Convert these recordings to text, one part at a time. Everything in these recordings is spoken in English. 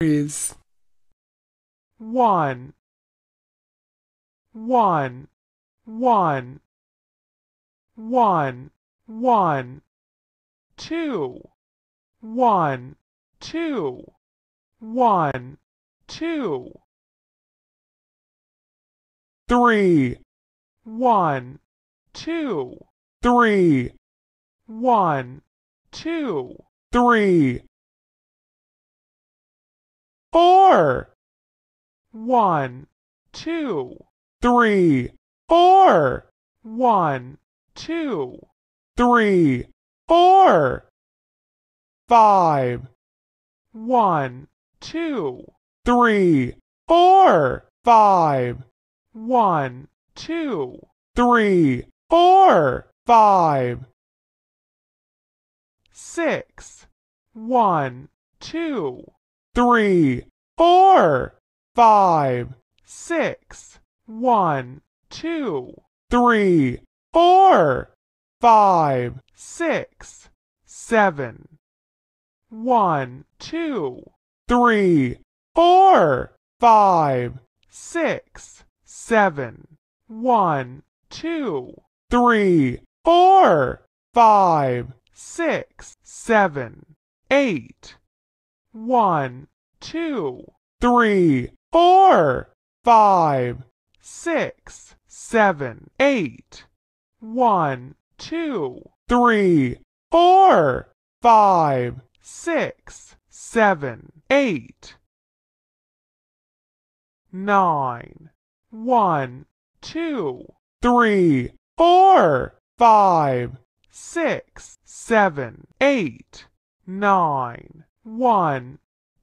is 1 1 1 1 1 2 1 2 1 2 3 1 2 3 1 2 3 4 1 2 3 4 1 2 3 4 5 1 2 3 4 5 1 2 3 4 5 6 1 2 3 4 5 6 1 2 3 4 5 6 7 1 2 3 4 5 6 7 1 2 3 4 5 6 7 8 1 2 3 4 5 6 7 8 1 2 3 4 5 6 7 8 9 1 2 3 4 5 6 7 8 9 1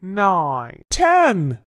9 10